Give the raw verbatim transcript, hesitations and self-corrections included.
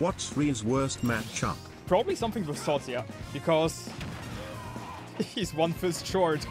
What's Ryu's worst matchup? Probably something with Sotia, because he's one fist short.